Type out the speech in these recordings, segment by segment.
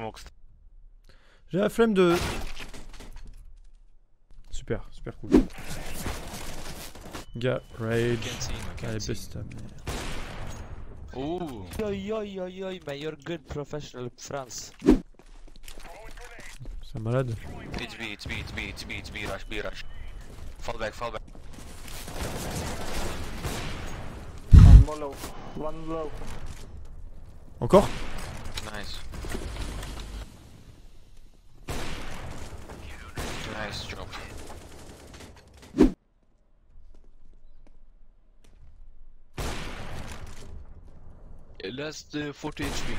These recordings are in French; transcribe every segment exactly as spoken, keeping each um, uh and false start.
ton rockstar. J'ai la flemme de... Super, super cool. Gars, rage. Allez, baisse ta mère. Oh. Yo yo yo yo, but you're good professional France. C'est un malade. It's me, it's me, it's me, it's me, it's me, rush, be rush. Fall back, fall back. One more low, one low. Encore? Nice. Nice job. Last uh, forty H P.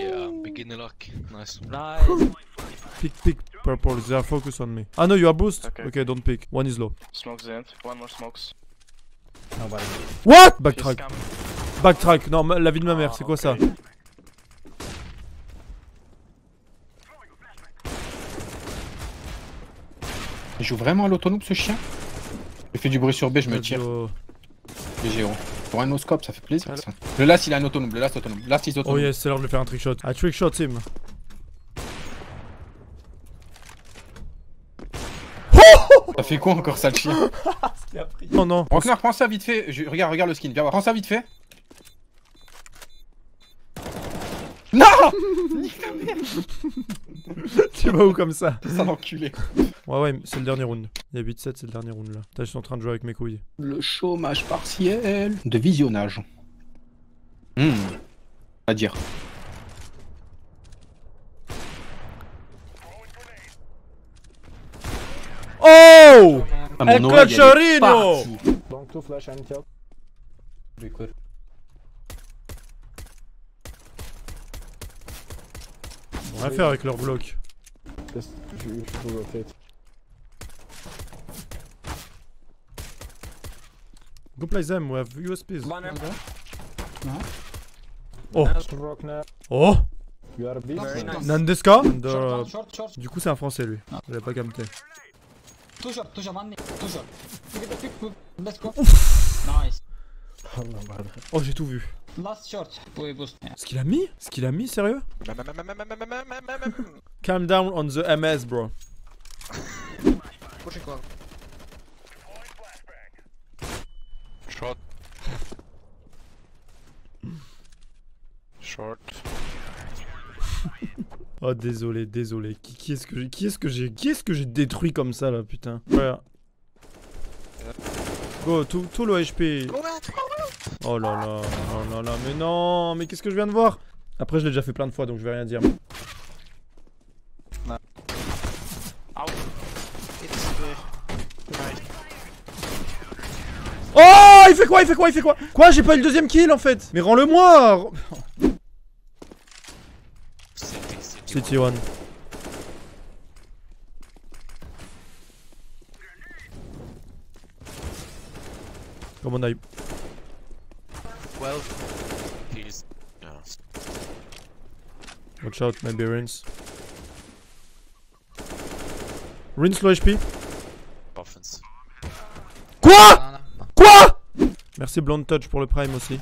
Yeah, beginner luck. Nice. Nice. Pick, pick, purple. They are focused on me. Ah no, you are boost. Okay, okay, don't pick. One is low. Smoke the end. One more smokes. Nobody. What? Backtrack. Backtrack. Non, la vie de ma mère. C'est quoi okay. ça? Il joue vraiment à l'autonome ce chien? Il fait du bruit sur B, je me tire. G G O. Pour un no-scope, ça fait plaisir. Ça. Le last il a un autonome, le last autonome. Last is autonome. Oh yes, c'est l'heure de lui faire un trick shot. A trick shot, Sim. Ça fait quoi encore ça le chien? Non, non. Roknar, prends ça vite fait. Je... Regarde, regarde le skin, viens voir. Prends ça vite fait. Non. Nique ta merde. Tu vas où comme ça? C'est un enculé. Ouais ouais, c'est le dernier round. Il y a huit sept, c'est le dernier round là. Putain, je suis en train de jouer avec mes couilles. Le chômage partiel de visionnage. Hum, mmh. à dire. Oh, ah, El Cocciorino. Donc tout flash and kill. Du coup. On va faire avec leur bloc. Go play them, we have U S Ps. Oh. Oh. Nandeska. Du coup c'est un français lui. J'avais pas capté. Toujours, toujours, toujours. Nice. Oh, j'ai tout vu. Ce qu'il a mis? Ce qu'il a mis, sérieux? Calm down on the M S, bro. Short. Short. Oh, désolé, désolé. Qui, qui est-ce que j'ai, qui est-ce que j'ai, qui est-ce que j'ai détruit comme ça là, putain? Voilà. Go, tout, tout le H P. Oh là là, oh là là, mais non, mais qu'est-ce que je viens de voir? Après, je l'ai déjà fait plein de fois, donc je vais rien dire. Oh, il fait quoi? Il fait quoi? Il fait quoi? Quoi? J'ai pas eu le deuxième kill en fait. Mais rends-le-moi. City One. Comme on a eu. Watch out, maybe Rinse. Rinse low H P. Offense. Quoi? Non, non, non. Quoi? Merci Blonde Touch pour le prime aussi.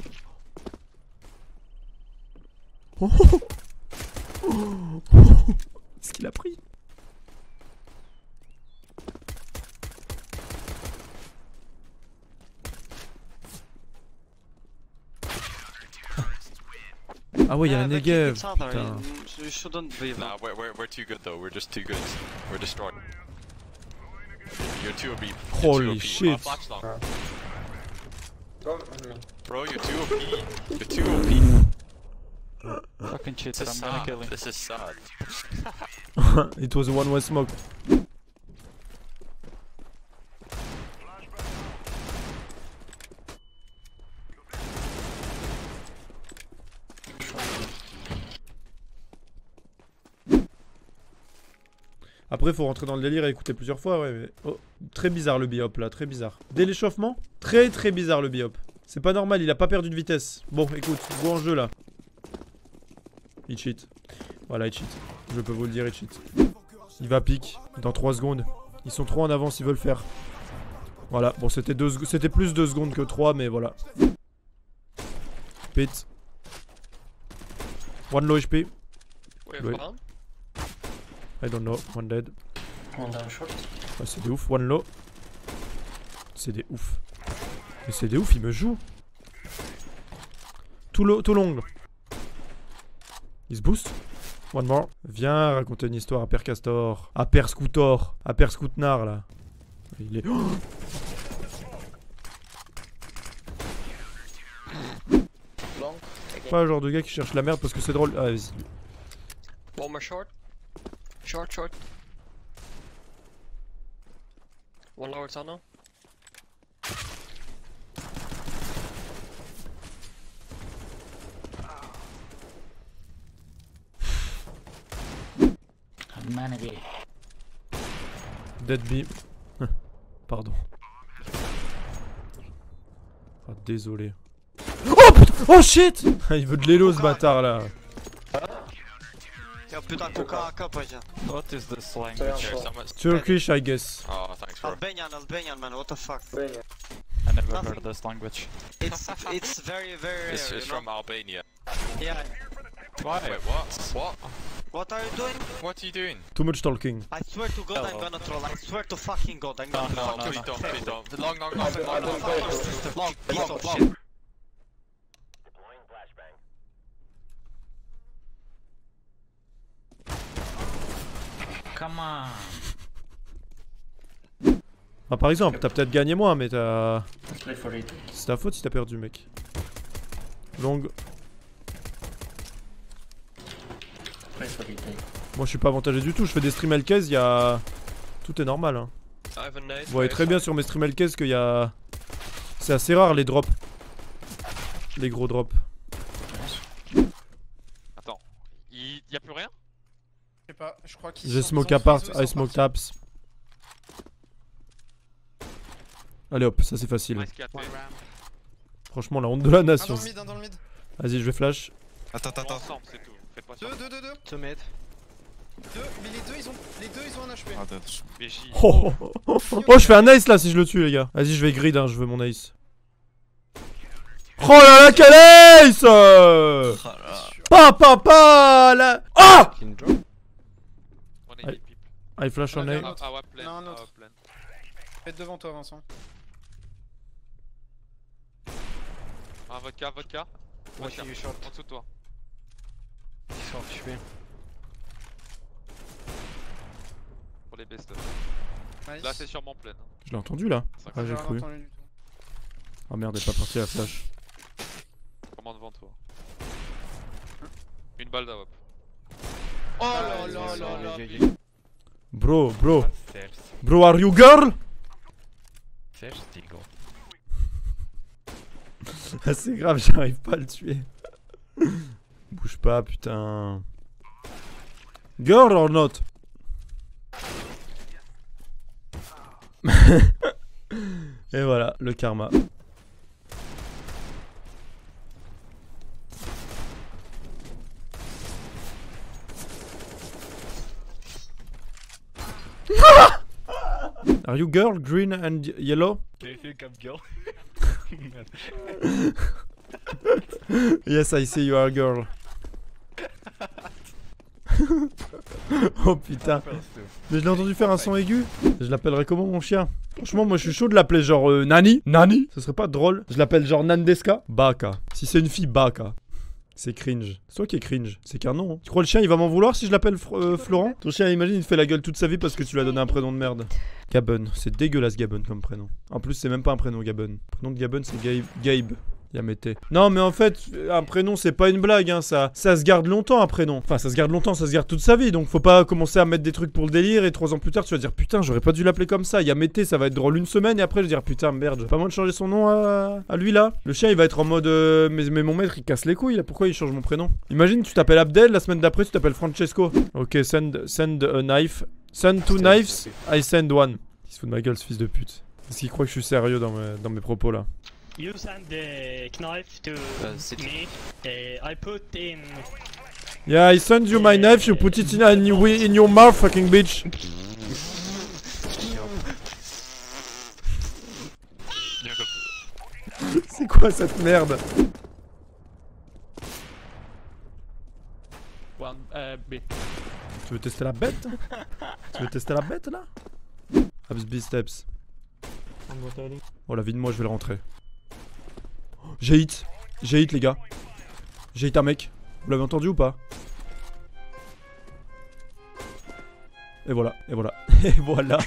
Oh, oh, oh, oh. Ce qu'il a pris. Ah ouais, y'a un Negev, putain. Nah, we're, we're, we're too good though, we're just too good. We're destroyed. You're too O P. Holy shit. Bro, you're too O P. You're too O P. Fucking shit, I'm gonna kill him. This is sad. It was a one-way smoke. Après, faut rentrer dans le délire et écouter plusieurs fois, ouais, mais... Oh, très bizarre le biop, là, très bizarre. Dès l'échauffement, très très bizarre le biop. C'est pas normal, il a pas perdu de vitesse. Bon, écoute, go en jeu, là. Il cheat. Voilà, il cheat. Je peux vous le dire, il cheat. Il va pique dans trois secondes. Ils sont trop en avance, ils veulent faire. Voilà, bon, c'était deux... plus deux secondes que trois, mais voilà. Pit. One low H P. Ouais, low. I don't know, one dead. One down short. Ouais, c'est des ouf, one low. C'est des ouf. Mais c'est des ouf, il me joue. Tout low, tout long. Il se boost. One more. Viens raconter une histoire à Père Castor. À Père Scoutor. À Père Scoutnard là. Il est... Oh pas le genre de gars qui cherche la merde parce que c'est drôle. Ah, vas-y. One more short. Short, short. One lower tunnel. Dead B. Pardon. Ah, désolé. Oh putain. Oh shit. Il veut de l'élo ce bâtard là. What is this language? Turkish I guess. Oh thanks bro. Albanian, Albanian man, what the fuck? I never Nothing. heard this language. It's, it's very very rare. It's, it's from know? Albania. Yeah. Why? Wait, what? What? What are you doing? What are you doing? Too much talking. I swear to God, I'm gonna troll. I swear to fucking God, I'm gonna troll. No, no, no, no, please don't, please don't. Long, long, long, long, long, long, long, long. Come on. Ah, par exemple, t'as peut-être gagné moins, mais t'as... C'est ta faute si t'as perdu, mec. Long. Moi je suis pas avantagé du tout, je fais des streams L K S, y a... tout est normal hein. Vous voyez très bien sur mes streams L K S qu'il y a... c'est assez rare les drops. Les gros drops. Attends, il y a plus rien? Je sais pas, je crois qu'ils sont... J'ai smoke apart, I smoke taps. Allez hop, ça c'est facile. Franchement la honte de la nation. Vas-y je vais flash. Attends, attends, attends. deux, deux, deux, deux. Mais les deux, ils ont... les deux ils ont un H P. Ah, oh, oh, oh, oh, oh je fais un ace là si je le tue les gars. Vas-y je vais grid hein, je veux mon ace. Oh là là quel ace. Oh pa pa pa la... Ah I... I flash on A. Non un autre. Faites devant toi Vincent. Ah vodka, vodka. Vodka, en dessous de toi. Ils sont occupés. Pour les best nice. Là c'est sûrement plein. Je l'ai entendu là. Ah j'ai cru. Oh merde elle est pas partie la flash. Comment devant toi. Une balle d'avop. Oh la la la la. Bro bro. Bro are you girl. C'est grave j'arrive pas à le tuer. Bouge pas putain. Girl or not. Et voilà le karma. Are you girl, green and yellow? Do you think I'm girl? Yes I see you are girl. Oh putain. Mais je l'ai entendu faire un son aigu. Je l'appellerais comment mon chien? Franchement moi je suis chaud de l'appeler genre euh, Nani. Nani. Ce serait pas drôle. Je l'appelle genre Nandeska Baka. Si c'est une fille Baka. C'est cringe. C'est toi qui est cringe. C'est qu'un nom hein. Tu crois le chien il va m'en vouloir si je l'appelle euh, Florent? Ton chien imagine il te fait la gueule toute sa vie parce que tu lui as donné un prénom de merde. Gabon. C'est dégueulasse Gabon comme prénom. En plus c'est même pas un prénom Gabon. Le prénom de Gabon c'est Gabe. Gabe. Non mais en fait un prénom c'est pas une blague hein, ça, ça se garde longtemps un prénom. Enfin ça se garde longtemps, ça se garde toute sa vie. Donc faut pas commencer à mettre des trucs pour le délire. Et trois ans plus tard tu vas dire putain j'aurais pas dû l'appeler comme ça. Yamete ça va être drôle une semaine. Et après je vais dire putain merde, pas moins de changer son nom à, à lui là. Le chien il va être en mode euh, mais, mais mon maître il casse les couilles là, pourquoi il change mon prénom. Imagine tu t'appelles Abdel, la semaine d'après tu t'appelles Francesco. Ok send, send a knife. Send two knives, I send one. Il se fout de ma gueule ce fils de pute. Est-ce qu'il croit que je suis sérieux dans mes, dans mes propos là? You send the knife to uh, me. Uh, I put in. Yeah, I send you my knife. You put it in in, in your mouth, fucking bitch. C'est quoi cette merde? One, euh, B. Tu veux tester la bête? Tu veux tester la bête là? Abs B steps. Oh la vie de moi, je vais le rentrer. J'ai hit, j'ai hit les gars. J'ai hit un mec. Vous l'avez entendu ou pas? Et voilà, et voilà, et voilà.